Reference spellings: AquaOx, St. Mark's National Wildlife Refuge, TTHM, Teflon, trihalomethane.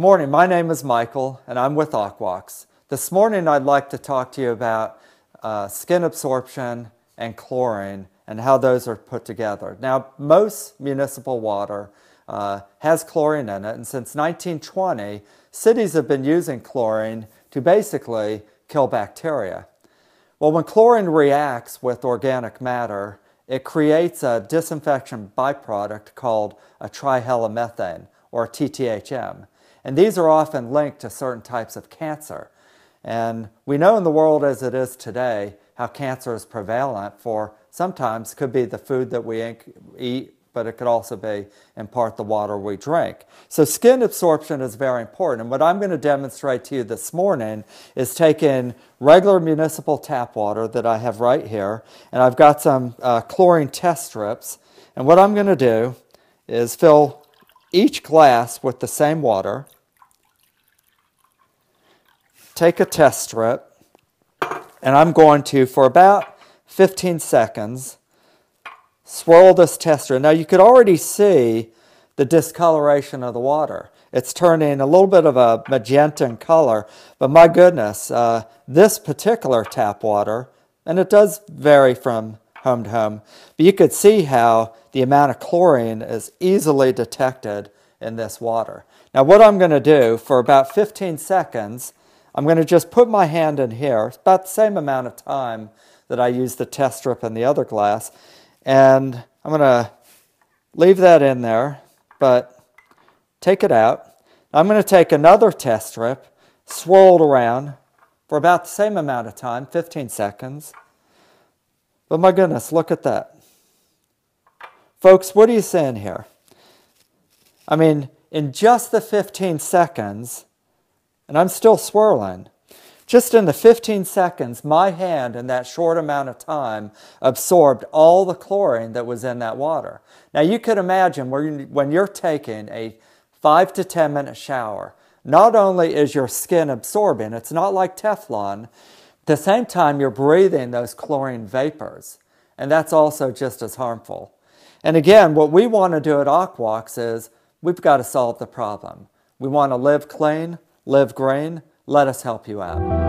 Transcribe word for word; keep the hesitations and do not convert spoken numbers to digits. Good morning, my name is Michael and I'm with AquaOx. This morning I'd like to talk to you about uh, skin absorption and chlorine and how those are put together. Now, most municipal water uh, has chlorine in it, and since nineteen twenty, cities have been using chlorine to basically kill bacteria. Well, when chlorine reacts with organic matter, it creates a disinfection byproduct called a trihalomethane, or T T H M. And these are often linked to certain types of cancer. And we know in the world as it is today how cancer is prevalent for sometimes could be the food that we eat, but it could also be in part the water we drink. So skin absorption is very important. And what I'm going to demonstrate to you this morning is taking regular municipal tap water that I have right here, and I've got some uh, chlorine test strips. And what I'm going to do is fill each glass with the same water, take a test strip, and I'm going to, for about fifteen seconds, swirl this test strip. Now you could already see the discoloration of the water. It's turning a little bit of a magenta in color, but my goodness, uh, this particular tap water, and it does vary from home to home, but you could see how the amount of chlorine is easily detected in this water. Now what I'm going to do for about fifteen seconds, I'm going to just put my hand in here. It's about the same amount of time that I used the test strip in the other glass, and I'm going to leave that in there, but take it out. I'm going to take another test strip, swirl it around for about the same amount of time, fifteen seconds. But my goodness, look at that. Folks, what are you seeing here? I mean, in just the fifteen seconds, and I'm still swirling, just in the fifteen seconds, my hand in that short amount of time absorbed all the chlorine that was in that water. Now, you could imagine when you're taking a five to ten minute shower, not only is your skin absorbing, it's not like Teflon, at the same time, you're breathing those chlorine vapors, and that's also just as harmful. And again, what we want to do at AquaOx is we've got to solve the problem. We want to live clean, live green. Let us help you out.